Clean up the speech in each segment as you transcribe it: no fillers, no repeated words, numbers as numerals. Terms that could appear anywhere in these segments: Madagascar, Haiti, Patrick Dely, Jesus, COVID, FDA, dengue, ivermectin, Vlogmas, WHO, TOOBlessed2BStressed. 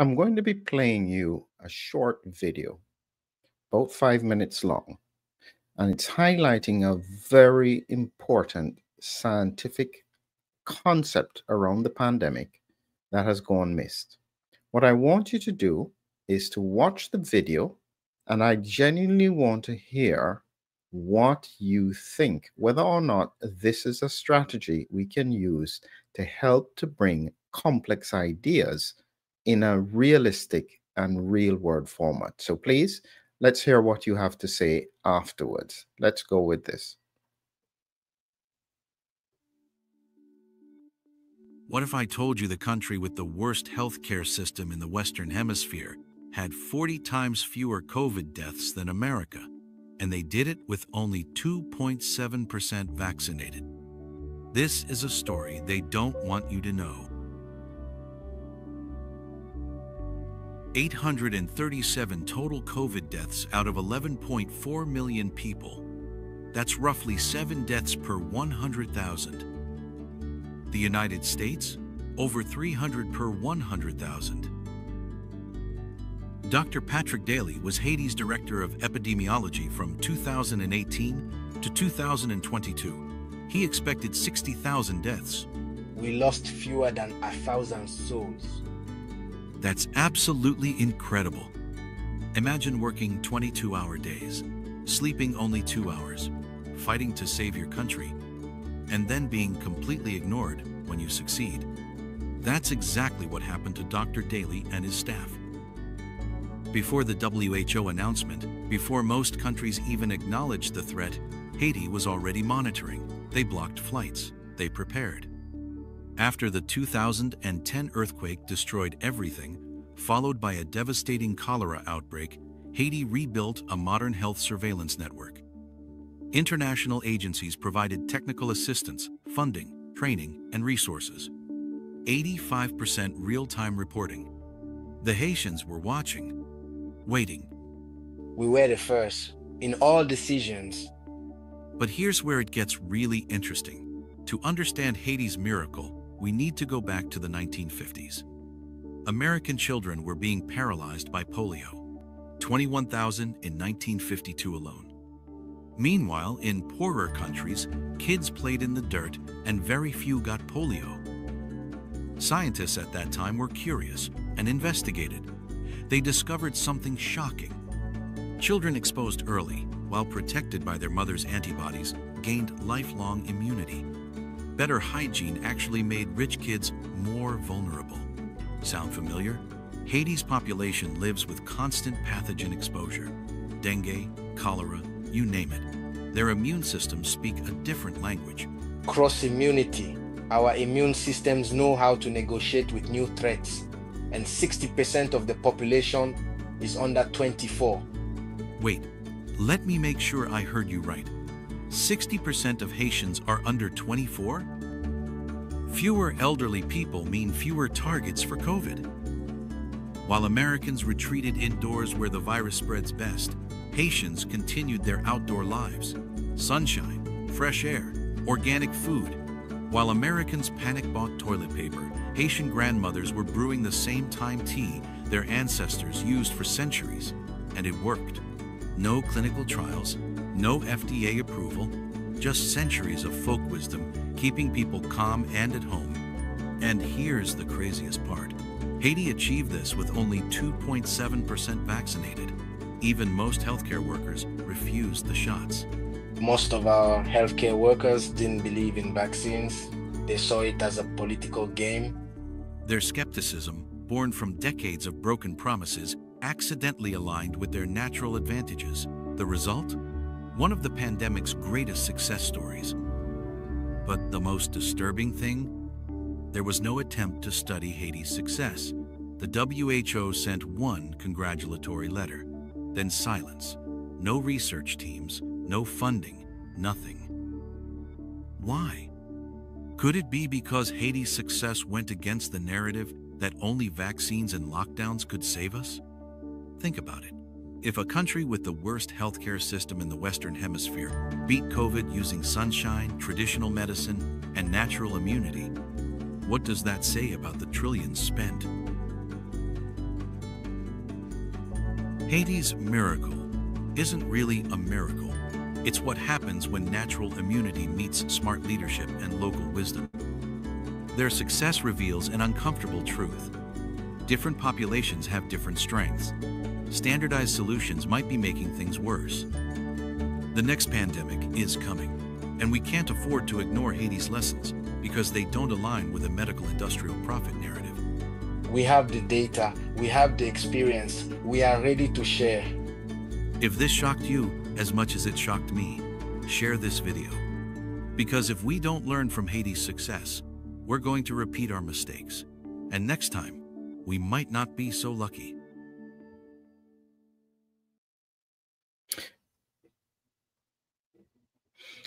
I'm going to be playing you a short video, about 5 minutes long, and it's highlighting a very important scientific concept around the pandemic that has gone missed. What I want you to do is to watch the video, and I genuinely want to hear what you think, whether or not this is a strategy we can use to help to bring complex ideas in a realistic and real-world format. So please, let's hear what you have to say afterwards. Let's go with this. What if I told you the country with the worst healthcare system in the Western Hemisphere had 40 times fewer COVID deaths than America, and they did it with only 2.7% vaccinated? This is a story they don't want you to know. 837 total COVID deaths out of 11.4 million people. That's roughly 7 deaths per 100,000. The United States, over 300 per 100,000. Dr. Patrick Dely was Haiti's Director of Epidemiology from 2018 to 2022. He expected 60,000 deaths. We lost fewer than 1,000 souls. That's absolutely incredible. Imagine working 22-hour days, sleeping only 2 hours, fighting to save your country, and then being completely ignored when you succeed. That's exactly what happened to Dr. Dely and his staff. Before the WHO announcement, before most countries even acknowledged the threat, Haiti was already monitoring. They blocked flights. They prepared. After the 2010 earthquake destroyed everything, followed by a devastating cholera outbreak, Haiti rebuilt a modern health surveillance network. International agencies provided technical assistance, funding, training, and resources. 85% real-time reporting. The Haitians were watching, waiting. We were the first in all decisions. But here's where it gets really interesting. To understand Haiti's miracle, we need to go back to the 1950s. American children were being paralyzed by polio, 21,000 in 1952 alone. Meanwhile, in poorer countries, kids played in the dirt and very few got polio. Scientists at that time were curious and investigated. They discovered something shocking. Children exposed early, while protected by their mother's antibodies, gained lifelong immunity. Better hygiene actually made rich kids more vulnerable. Sound familiar? Haiti's population lives with constant pathogen exposure. Dengue, cholera, you name it. Their immune systems speak a different language. Cross-immunity. Our immune systems know how to negotiate with new threats, and 60% of the population is under 24. Wait, let me make sure I heard you right. 60% of Haitians are under 24? Fewer elderly people mean fewer targets for COVID. While Americans retreated indoors where the virus spreads best, Haitians continued their outdoor lives. Sunshine, fresh air, organic food. While Americans panic-bought toilet paper, Haitian grandmothers were brewing the same thyme tea their ancestors used for centuries, and it worked. No clinical trials, no FDA approval, just centuries of folk wisdom, keeping people calm and at home. And here's the craziest part. Haiti achieved this with only 2.7% vaccinated. Even most healthcare workers refused the shots. Most of our healthcare workers didn't believe in vaccines. They saw it as a political game. Their skepticism, born from decades of broken promises, accidentally aligned with their natural advantages. The result? One of the pandemic's greatest success stories. But the most disturbing thing? There was no attempt to study Haiti's success. The WHO sent one congratulatory letter, then silence. No research teams, no funding, nothing. Why? Could it be because Haiti's success went against the narrative that only vaccines and lockdowns could save us? Think about it. If a country with the worst healthcare system in the Western Hemisphere beat COVID using sunshine, traditional medicine, and natural immunity, what does that say about the trillions spent? Haiti's miracle isn't really a miracle. It's what happens when natural immunity meets smart leadership and local wisdom. Their success reveals an uncomfortable truth. Different populations have different strengths. Standardized solutions might be making things worse. The next pandemic is coming, and we can't afford to ignore Haiti's lessons because they don't align with a medical industrial profit narrative. We have the data, we have the experience, we are ready to share. If this shocked you as much as it shocked me, share this video. Because if we don't learn from Haiti's success, we're going to repeat our mistakes. And next time, we might not be so lucky.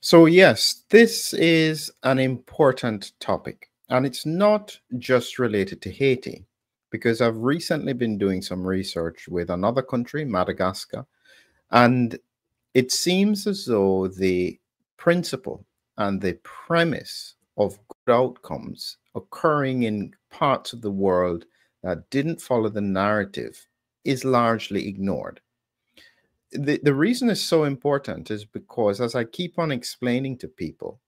So yes, this is an important topic. And it's not just related to Haiti, because I've recently been doing some research with another country, Madagascar, and it seems as though the principle and the premise of good outcomes occurring in parts of the world that didn't follow the narrative is largely ignored. The reason it's so important is because, as I keep on explaining to people,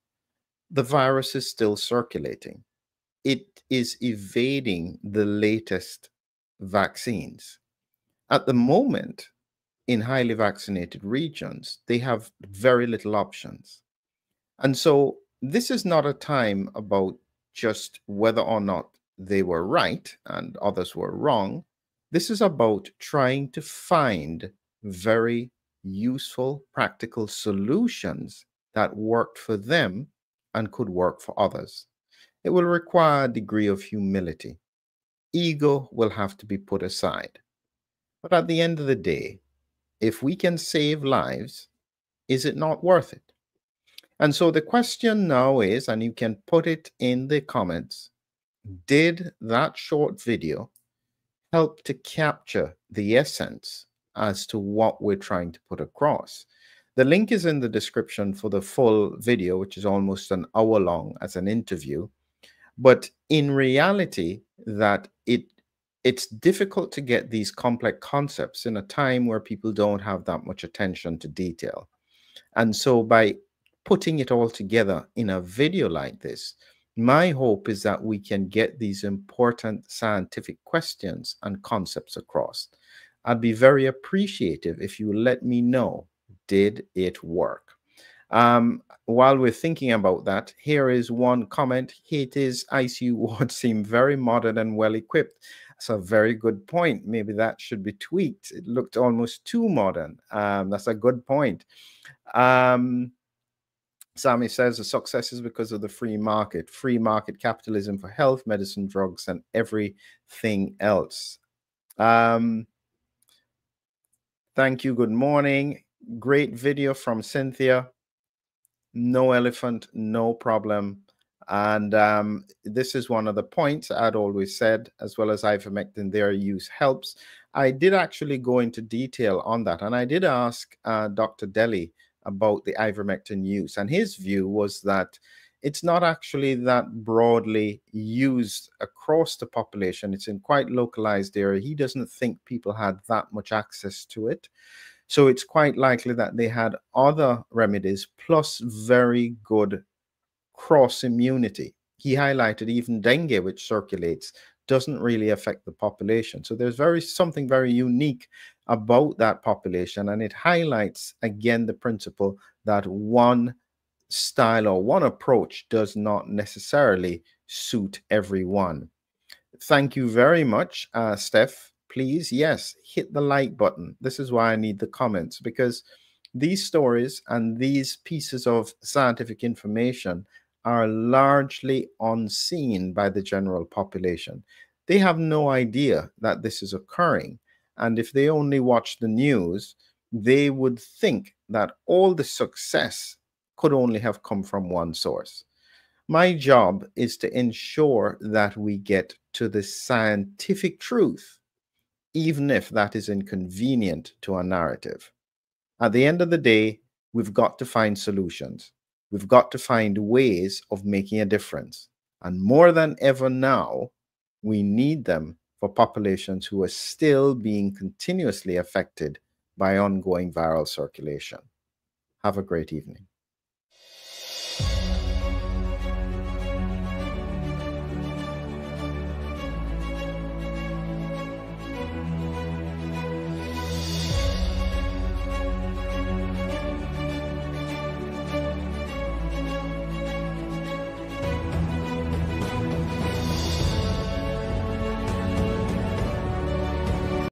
the virus is still circulating. It is evading the latest vaccines. At the moment, in highly vaccinated regions, they have very little options. And so this is not a time about just whether or not they were right and others were wrong. This is about trying to find very useful, practical solutions that worked for them and could work for others. It will require a degree of humility. Ego will have to be put aside. But at the end of the day, if we can save lives, is it not worth it? And so the question now is, and you can put it in the comments, did that short video help to capture the essence as to what we're trying to put across? The link is in the description for the full video, which is almost an hour long as an interview. But in reality, that it's difficult to get these complex concepts in a time where people don't have that much attention to detail. And so by putting it all together in a video like this, my hope is that we can get these important scientific questions and concepts across. I'd be very appreciative if you let me know, did it work? While we're thinking about that, here is one comment. Haiti's ICU wards seem very modern and well-equipped. That's a very good point. Maybe that should be tweaked. It looked almost too modern. That's a good point. Sammy says the success is because of the free market. Free market capitalism for health, medicine, drugs, and everything else. Thank you. Good morning. Great video from Cynthia. No elephant, no problem. And this is one of the points I'd always said, as well as ivermectin, their use helps. I did actually go into detail on that. And I did ask Dr. Dely about the ivermectin use. And his view was that it's not actually that broadly used across the population. It's in quite localized area. He doesn't think people had that much access to it. So it's quite likely that they had other remedies plus very good cross immunity. He highlighted even dengue, which circulates, doesn't really affect the population. So there's something very unique about that population. And it highlights, again, the principle that one style or one approach does not necessarily suit everyone. Thank you very much, Steph. Please, yes, hit the like button. This is why I need the comments, because these stories and these pieces of scientific information are largely unseen by the general population. They have no idea that this is occurring. And if they only watch the news, they would think that all the success could only have come from one source. My job is to ensure that we get to the scientific truth, even if that is inconvenient to our narrative. At the end of the day, we've got to find solutions. We've got to find ways of making a difference. And more than ever now, we need them for populations who are still being continuously affected by ongoing viral circulation. Have a great evening.